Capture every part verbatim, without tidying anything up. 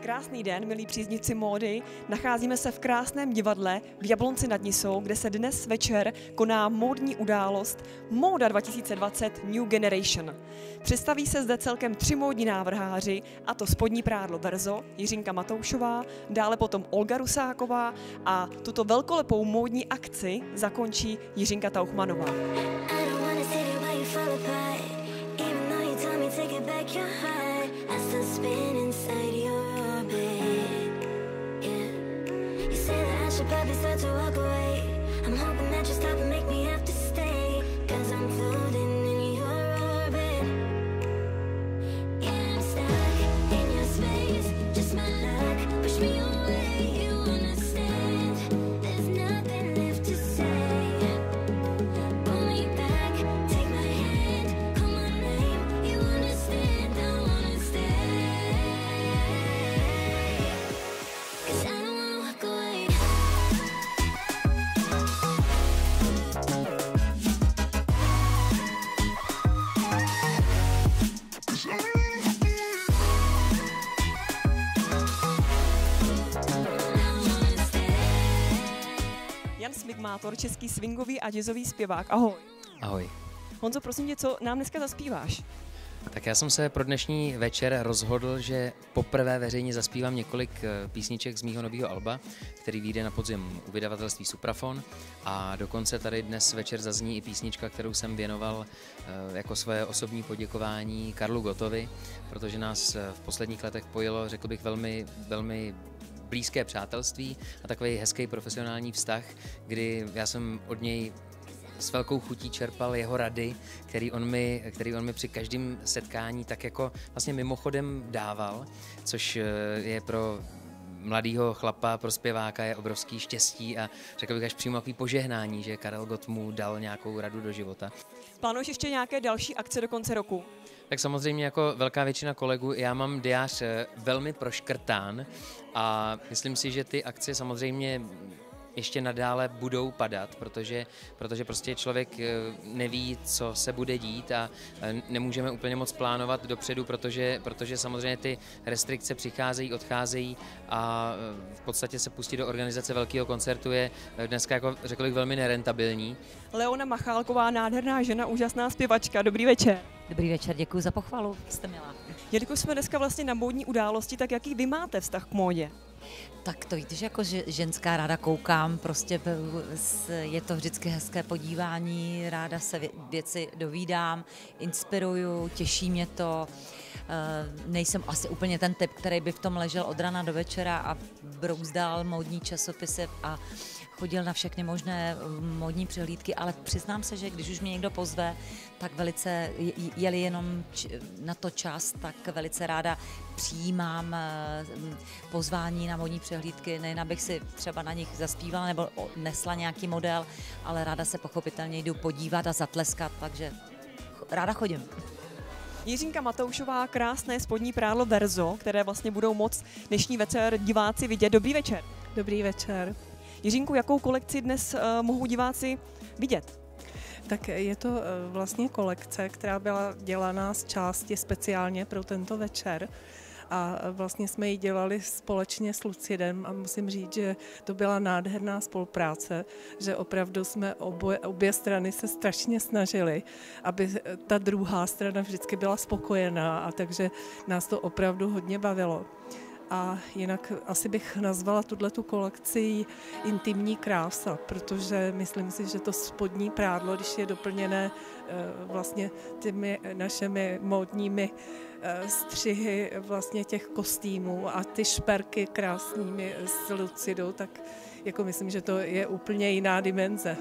Krásný den, milí příznivci módy. Nacházíme se v krásném divadle v Jablonci nad Nisou, kde se dnes večer koná módní událost Móda dva tisíce dvacet New Generation. Představí se zde celkem tři módní návrháři, a to spodní prádlo Verzo, Jiřinka Matoušová, dále potom Olga Rusáková a tuto velkolepou módní akci zakončí Jiřinka Tauchmanová. Mátor, český swingový a jazzový zpěvák. Ahoj. Ahoj. Honzo, prosím tě, co nám dneska zaspíváš? Tak já jsem se pro dnešní večer rozhodl, že poprvé veřejně zaspívám několik písniček z mýho nového alba, který vyjde na podzim u vydavatelství Suprafon, a dokonce tady dnes večer zazní i písnička, kterou jsem věnoval jako svoje osobní poděkování Karlu Gottovi, protože nás v posledních letech pojilo, řekl bych, velmi, velmi blízké přátelství a takový hezký profesionální vztah, kdy já jsem od něj s velkou chutí čerpal jeho rady, který on mi, který on mi při každém setkání tak jako vlastně mimochodem dával, což je pro mladýho chlapa, pro zpěváka je obrovský štěstí a řekl bych až přímo takový požehnání, že Karel Gott mu dal nějakou radu do života. Plánuješ ještě nějaké další akce do konce roku? Tak samozřejmě jako velká většina kolegů, já mám diář velmi proškrtán a myslím si, že ty akce samozřejmě ještě nadále budou padat, protože, protože prostě člověk neví, co se bude dít a nemůžeme úplně moc plánovat dopředu, protože, protože samozřejmě ty restrikce přicházejí, odcházejí a v podstatě se pustit do organizace velkého koncertu je dneska, jako řekl bych, velmi nerentabilní. Leona Machálková, nádherná žena, úžasná zpěvačka. Dobrý večer. Dobrý večer, děkuji za pochvalu, jste milá. Jelikož jsme dneska vlastně na módní události, tak jaký vy máte vztah k módě? Tak to víte, že jako ženská ráda koukám, prostě je to vždycky hezké podívání, ráda se věci dovídám, inspiruju, těší mě to. Nejsem asi úplně ten typ, který by v tom ležel od rana do večera a brouzdal módní časopisy a chodil na všechny možné módní přehlídky, ale přiznám se, že když už mě někdo pozve, tak velice, jeli jenom na to čas, tak velice ráda přijímám pozvání na módní přehlídky, nejen abych si třeba na nich zaspívala nebo nesla nějaký model, ale ráda se pochopitelně jdu podívat a zatleskat, takže ráda chodím. Jiřinka Matoušová, krásné spodní prádlo Verzo, které vlastně budou moc dnešní večer diváci vidět. Dobrý večer. Dobrý večer. Jiřinku, jakou kolekci dnes uh, mohou diváci vidět? Tak je to uh, vlastně kolekce, která byla dělaná z části speciálně pro tento večer. A vlastně jsme ji dělali společně s Lucidem a musím říct, že to byla nádherná spolupráce, že opravdu jsme obě, obě strany se strašně snažili, aby ta druhá strana vždycky byla spokojená, a takže nás to opravdu hodně bavilo. A jinak asi bych nazvala tuto kolekci intimní krása, protože myslím si, že to spodní prádlo, když je doplněné vlastně těmi našimi módními střihy vlastně těch kostýmů a ty šperky krásnými s Lucidou, tak jako myslím, že to je úplně jiná dimenze.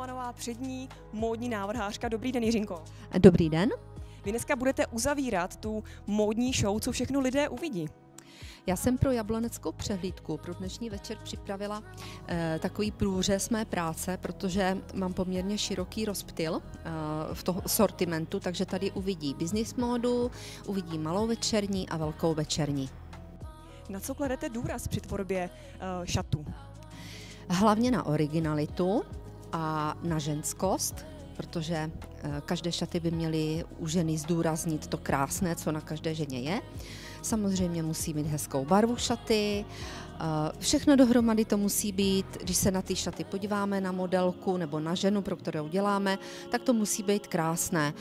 Tauchmanová, přední módní návrhářka. Dobrý den, Jiřinko. Dobrý den. Vy dneska budete uzavírat tu módní show, co všechno lidé uvidí. Já jsem pro jabloneckou přehlídku pro dnešní večer připravila eh, takový průřez mé práce, protože mám poměrně široký rozptyl eh, v toho sortimentu, takže tady uvidí business módu, uvidí malou večerní a velkou večerní. Na co kladete důraz při tvorbě eh, šatů? Hlavně na originalitu a na ženskost, protože každé šaty by měly u ženy zdůraznit to krásné, co na každé ženě je. Samozřejmě musí mít hezkou barvu šaty, všechno dohromady to musí být, když se na ty šaty podíváme, na modelku nebo na ženu, pro kterou děláme, tak to musí být krásné.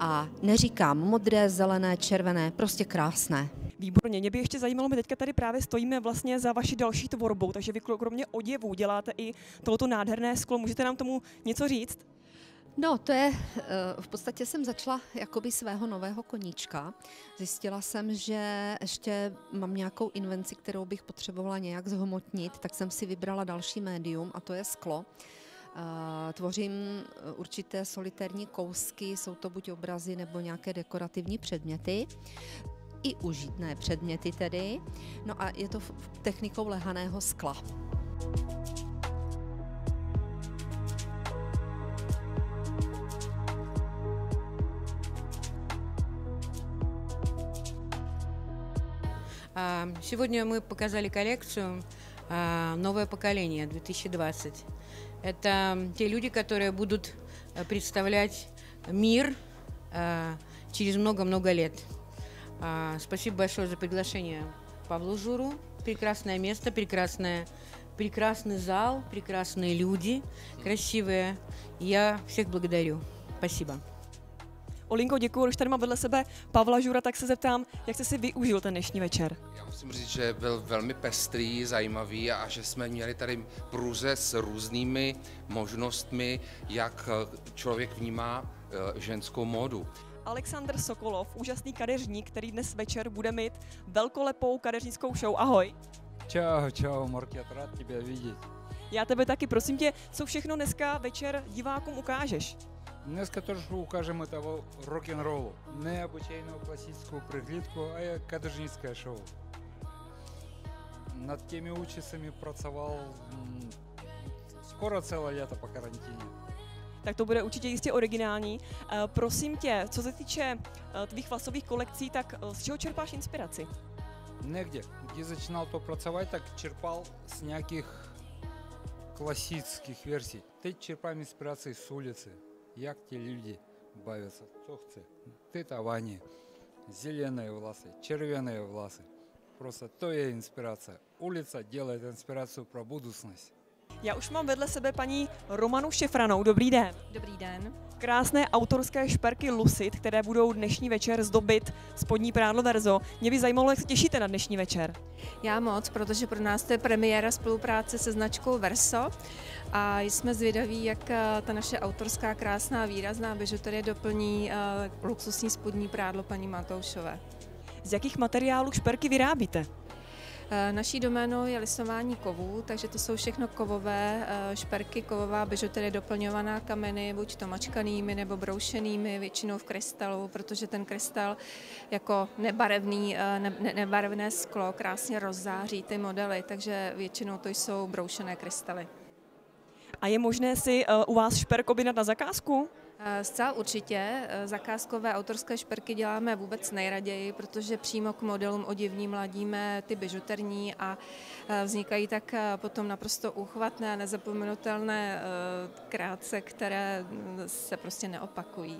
A neříkám modré, zelené, červené, prostě krásné. Výborně, mě by ještě zajímalo, my teďka tady právě stojíme vlastně za vaší další tvorbou, takže vy kromě oděvů děláte i tohoto nádherné sklo, můžete nám tomu něco říct? No, to je, v podstatě jsem začala jakoby svého nového koníčka. Zjistila jsem, že ještě mám nějakou invenci, kterou bych potřebovala nějak zhmotnit, tak jsem si vybrala další médium a to je sklo. Tvořím určité solitérní kousky, jsou to buď obrazy nebo nějaké dekorativní předměty. I užitné předměty tedy. No a je to technikou lehaného skla. Сегодня мы показали коллекцию «Новое поколение две тысячи двадцать». Это те люди, которые будут представлять мир через много-много лет. Спасибо большое за приглашение Павлу Журу. Прекрасное место, прекрасное, прекрасный зал, прекрасные люди, красивые. Я всех благодарю. Спасибо. Olinko, děkuji, když tady mám vedle sebe Pavla Žura, tak se zeptám, jak jste si využil ten dnešní večer? Já musím říct, že byl velmi pestrý, zajímavý a že jsme měli tady průřez s různými možnostmi, jak člověk vnímá ženskou módu. Aleksandr Sokolov, úžasný kadeřník, který dnes večer bude mít velkolepou kadeřnickou show. Ahoj. Čau, čau, Morky, rád tě vidět. Já tebe taky, prosím tě, co všechno dneska večer divákům ukážeš? Dneska trošku ukážeme toho rock'n'rollu, neobyčejnou klasickou přehlídku a kadeřnické show. Nad těmi účesami pracoval skoro celé léto po karantíně. Tak to bude určitě jistě originální. Prosím tě, co se týče tvých vlasových kolekcí, tak z čeho čerpáš inspiraci? Někde, když začínal to pracovat, tak čerpal z nějakých klasických verzí. Teď čerpám inspiraci z ulice. Jak ti lidi baví se, co chce, tytování, zelené vlasy, červené vlasy. Prostě to je inspirace. Ulice dělá inspiraci pro budoucnost. Já už mám vedle sebe paní Romanu Šefranou. Dobrý den. Dobrý den. Krásné autorské šperky Lucid, které budou dnešní večer zdobit spodní prádlo Verzo. Mě by zajímalo, jak se těšíte na dnešní večer. Já moc, protože pro nás to je premiéra spolupráce se značkou Verzo a jsme zvědaví, jak ta naše autorská krásná výrazná bižuterie doplní luxusní spodní prádlo paní Matoušové. Z jakých materiálů šperky vyrábíte? Naší doménou je lisování kovů, takže to jsou všechno kovové šperky, kovová bižuterie doplňovaná kameny, buď to mačkanými nebo broušenými, většinou v krystalu, protože ten krystal jako nebarevný, ne, nebarevné sklo krásně rozzáří ty modely, takže většinou to jsou broušené krystaly. A je možné si u vás šperk objednat na zakázku? Zcela určitě. Zakázkové autorské šperky děláme vůbec nejraději, protože přímo k modelům oděvním ladíme ty bižuterní a vznikají tak potom naprosto úchvatné a nezapomenutelné kráce, které se prostě neopakují.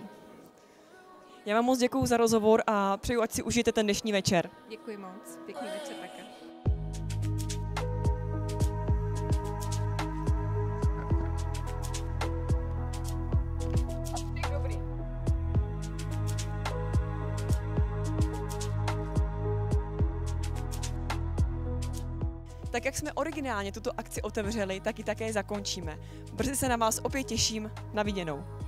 Já vám moc děkuju za rozhovor a přeju, ať si užijete ten dnešní večer. Děkuji moc. Pěkný večer také. Tak jak jsme originálně tuto akci otevřeli, tak ji také zakončíme. Brzy se na vás opět těším. Na viděnou.